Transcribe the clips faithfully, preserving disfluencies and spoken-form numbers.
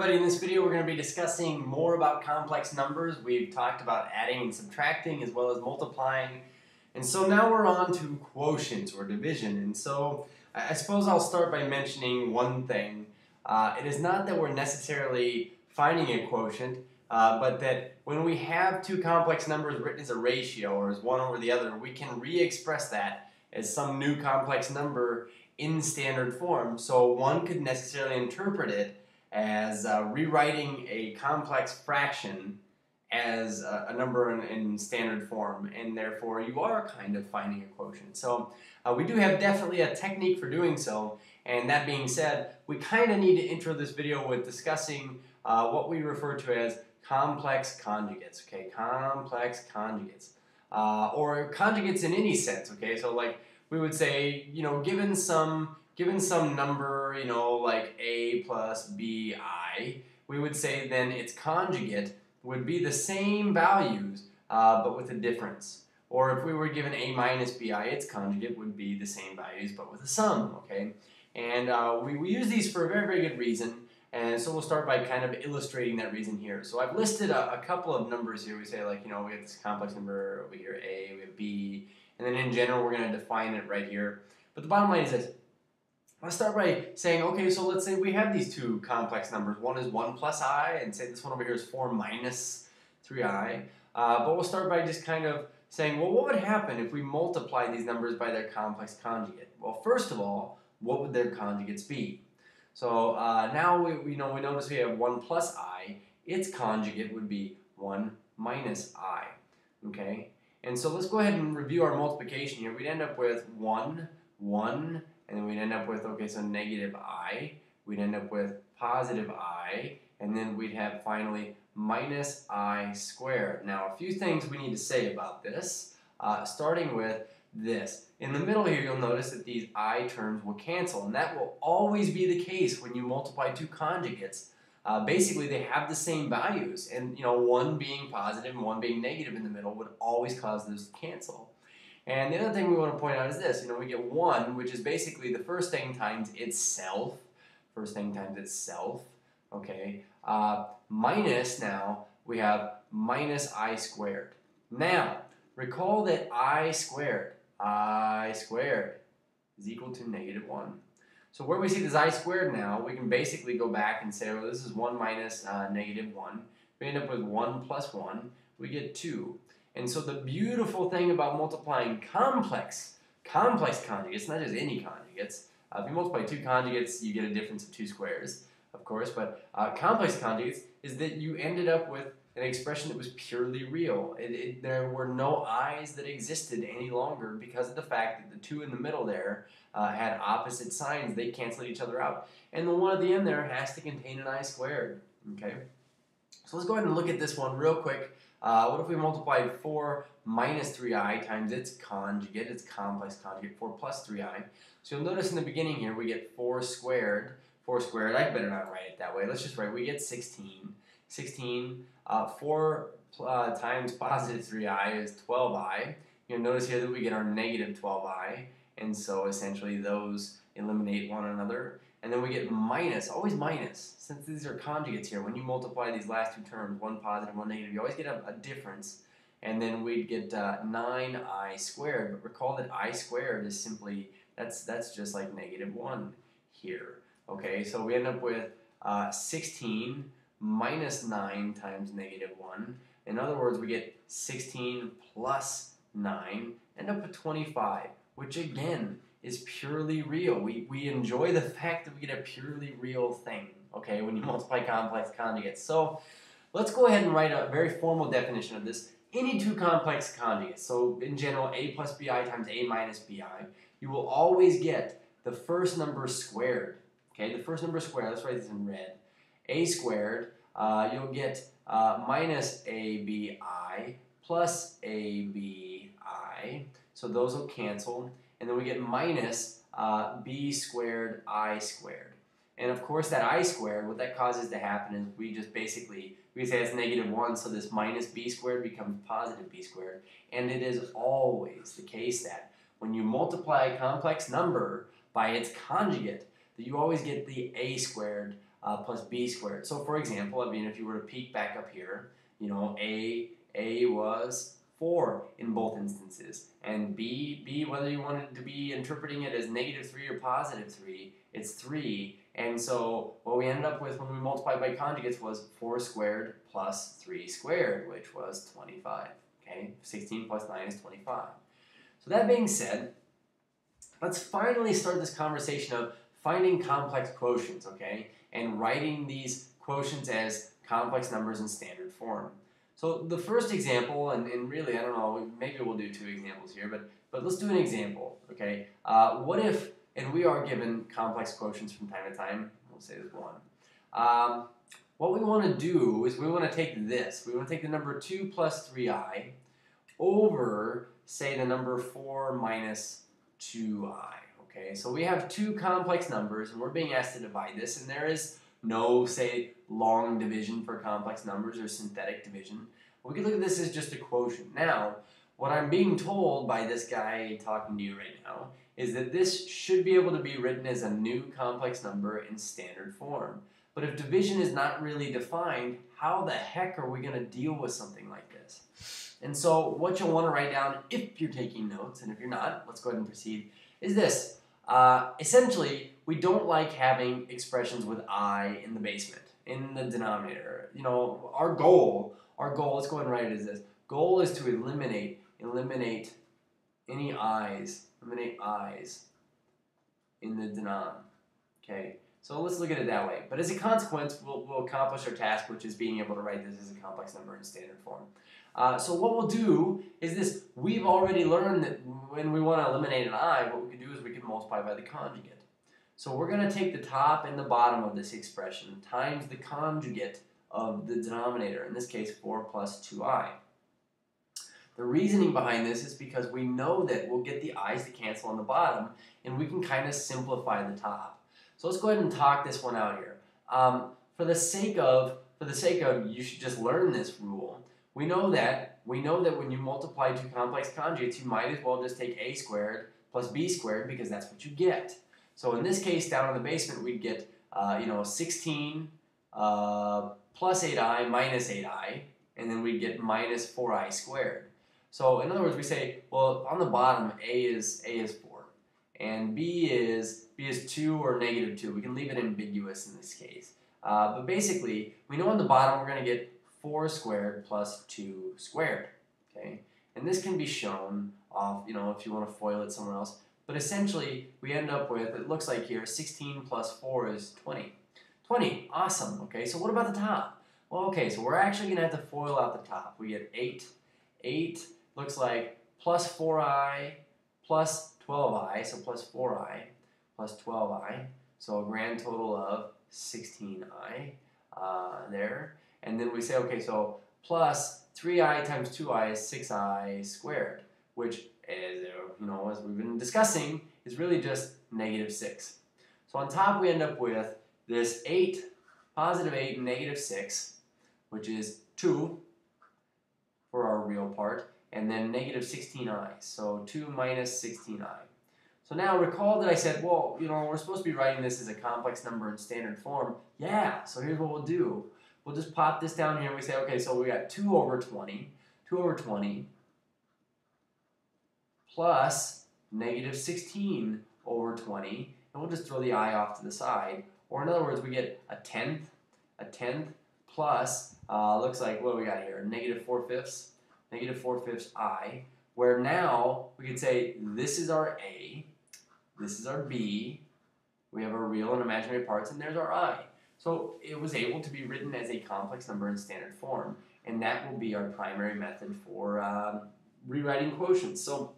everybody, in this video we're going to be discussing more about complex numbers. We've talked about adding and subtracting as well as multiplying, and so now we're on to quotients or division. And so I suppose I'll start by mentioning one thing. Uh, it is not that we're necessarily finding a quotient, uh, but that when we have two complex numbers written as a ratio or as one over the other, we can re-express that as some new complex number in standard form. So one could necessarily interpret it as uh, rewriting a complex fraction as a, a number in, in standard form, and therefore you are kind of finding a quotient. So uh, we do have definitely a technique for doing so, and that being said, we kind of need to intro this video with discussing uh, what we refer to as complex conjugates, okay, complex conjugates, uh, or conjugates in any sense, okay, so like we would say, you know, given some Given some number, you know, like a plus b i, we would say then its conjugate would be the same values, uh, but with a difference. Or if we were given a minus bi, its conjugate would be the same values, but with a sum, okay? And uh, we, we use these for a very, very good reason, and so we'll start by kind of illustrating that reason here. So I've listed a, a couple of numbers here. We say, like, you know, we have this complex number over here, a, we have b, and then in general we're going to define it right here. But the bottom line is this. Let's start by saying, okay, so let's say we have these two complex numbers. One is one plus I, and say this one over here is four minus three i. Uh, but we'll start by just kind of saying, well, what would happen if we multiply these numbers by their complex conjugate? Well, first of all, what would their conjugates be? So uh, now we, you know, we notice we have one plus I. Its conjugate would be one minus I, okay? And so let's go ahead and review our multiplication here. We'd end up with one, one, and then we'd end up with, okay, so negative I, we'd end up with positive I, and then we'd have finally minus I squared. Now, a few things we need to say about this, uh, starting with this. In the middle here, you'll notice that these I terms will cancel, and that will always be the case when you multiply two conjugates. Uh, basically, they have the same values, and, you know, one being positive and one being negative in the middle would always cause those to cancel. And the other thing we want to point out is this, you know, we get one, which is basically the first thing times itself, first thing times itself, okay, uh, minus now, we have minus I squared. Now, recall that I squared, I squared is equal to negative one. So where we see this I squared now, we can basically go back and say, well, this is one minus uh, negative one. We end up with one plus one, we get two. And so the beautiful thing about multiplying complex, complex conjugates, not just any conjugates, uh, if you multiply two conjugates, you get a difference of two squares, of course, but uh, complex conjugates is that you ended up with an expression that was purely real. It, it, there were no i's that existed any longer because of the fact that the two in the middle there uh, had opposite signs. They canceled each other out. And the one at the end there has to contain an I squared, okay? So let's go ahead and look at this one real quick. Uh, what if we multiplied four minus three i times its conjugate, its complex conjugate, four plus three i. So you'll notice in the beginning here we get four squared. four squared, I better not write it that way. Let's just write, we get sixteen. sixteen, uh, four uh, times positive three i is twelve i. You'll notice here that we get our negative twelve i. And so essentially those eliminate one another. And then we get minus, always minus, since these are conjugates here. When you multiply these last two terms, one positive, one negative, you always get a, a difference. And then we'd get uh, nine i squared. But recall that I squared is simply, that's, that's just like negative one here. Okay, so we end up with uh, sixteen minus nine times negative one. In other words, we get sixteen plus nine, end up with twenty-five, which again, is purely real. We, we enjoy the fact that we get a purely real thing, okay, when you multiply complex conjugates. So let's go ahead and write a very formal definition of this. Any two complex conjugates, so in general a plus bi times a minus bi, you will always get the first number squared, okay, the first number squared, let's write this in red, a squared, uh, you'll get uh, minus a bi plus a bi, so those will cancel. And then we get minus uh, b squared I squared. And of course that I squared, what that causes to happen is we just basically, we say it's negative one, so this minus b squared becomes positive b squared. And it is always the case that when you multiply a complex number by its conjugate, that you always get the a squared uh, plus b squared. So for example, I mean, if you were to peek back up here, you know, a a was four in both instances, and b, b whether you wanted to be interpreting it as negative three or positive three, it's three. And so what we ended up with when we multiplied by conjugates was four squared plus three squared, which was twenty-five. Okay, sixteen plus nine is twenty-five. So that being said, let's finally start this conversation of finding complex quotients, okay, and writing these quotients as complex numbers in standard form. So the first example, and, and really, I don't know, maybe we'll do two examples here, but, but let's do an example, okay? Uh, what if, and we are given complex quotients from time to time, we'll say there's one. Um, what we want to do is we want to take this, we want to take the number two plus three i over, say, the number four minus two i, okay? So we have two complex numbers, and we're being asked to divide this, and there is no, say, long division for complex numbers or synthetic division. We can look at this as just a quotient. Now, what I'm being told by this guy talking to you right now is that this should be able to be written as a new complex number in standard form. But if division is not really defined, how the heck are we going to deal with something like this? And so what you'll want to write down, if you're taking notes, and if you're not, let's go ahead and proceed, is this. Uh, essentially, we don't like having expressions with I in the basement, in the denominator. You know, our goal, our goal, let's go ahead and write it as this. Goal is to eliminate, eliminate any I's, eliminate I's in the denom, okay? So let's look at it that way. But as a consequence, we'll, we'll accomplish our task, which is being able to write this as a complex number in standard form. Uh, so what we'll do is this. We've already learned that when we want to eliminate an I, what we can do is we can multiply by the conjugate. So we're going to take the top and the bottom of this expression times the conjugate of the denominator, in this case four plus two i. The reasoning behind this is because we know that we'll get the i's to cancel on the bottom, and we can kind of simplify the top. So let's go ahead and talk this one out here. Um, for the sake of, for the sake of, you should just learn this rule. We know that, we know that when you multiply two complex conjugates, you might as well just take a squared plus b squared, because that's what you get. So in this case, down in the basement, we'd get, uh, you know, sixteen uh, plus eight i minus eight i, and then we'd get minus four i squared. So in other words, we say, well, on the bottom, a is a is four, and b is b is two or negative two. We can leave it ambiguous in this case. Uh, but basically, we know on the bottom we're going to get four squared plus two squared. Okay, and this can be shown off, you know, if you want to FOIL it somewhere else. But essentially, we end up with, it looks like here, sixteen plus four is twenty. twenty, awesome. Okay, so what about the top? Well, okay, so we're actually going to have to FOIL out the top. We get eight. eight looks like plus four i plus twelve i, so plus four i plus twelve i. So a grand total of sixteen i uh, there. And then we say, okay, so plus three i times two i is six i squared, which, as you know, as we've been discussing, is really just negative six. So on top we end up with this eight, positive eight, and negative six, which is two for our real part, and then negative sixteen i, so two minus sixteen i. So now recall that I said, well, you know, we're supposed to be writing this as a complex number in standard form. Yeah, so here's what we'll do. We'll just pop this down here and we say, okay, so we got two over twenty, two over twenty, plus negative sixteen over twenty, and we'll just throw the I off to the side, or in other words, we get a tenth, a tenth plus, uh, looks like, what do we got here, negative four fifths, negative four fifths I, where now we could say this is our A, this is our B, we have our real and imaginary parts, and there's our I. So it was able to be written as a complex number in standard form, and that will be our primary method for um, rewriting quotients. So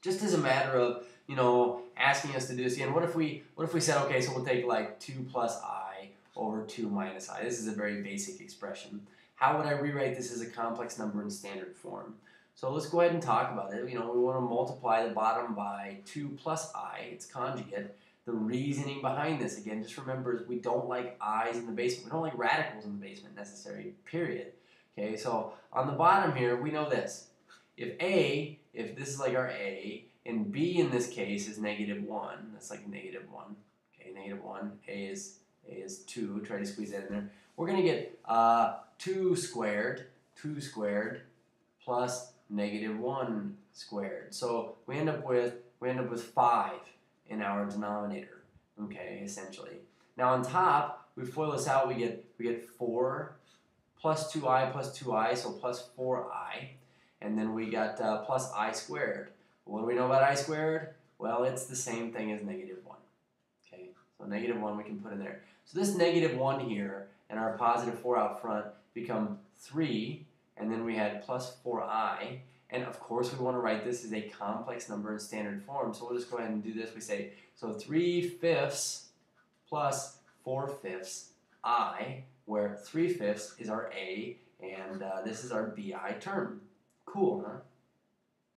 just as a matter of, you know, asking us to do this again, what if we what if we said, okay, so we'll take like two plus I over two minus I. This is a very basic expression. How would I rewrite this as a complex number in standard form? So let's go ahead and talk about it. You know, we want to multiply the bottom by two plus I, its conjugate. The reasoning behind this, again, just remember, is we don't like i's in the basement. We don't like radicals in the basement necessarily, period. Okay, so on the bottom here, we know this. If a, if this is like our a, and b in this case is negative one, that's like negative one. Okay, negative one, a is is two. Try to squeeze that in there. We're going to get uh, two squared, two squared plus negative one squared. So we end up with we end up with five in our denominator. Okay, essentially. Now on top, we FOIL this out. We get we get four plus two I plus two I, so plus four I, and then we got uh, plus I squared. What do we know about I squared? Well, it's the same thing as negative one. Okay, so negative one we can put in there. So this negative one here and our positive four out front become three, and then we had plus four i, and of course we want to write this as a complex number in standard form, so we'll just go ahead and do this. We say, so three fifths plus four fifths I, where three fifths is our a, and uh, this is our b i term. Cool, huh?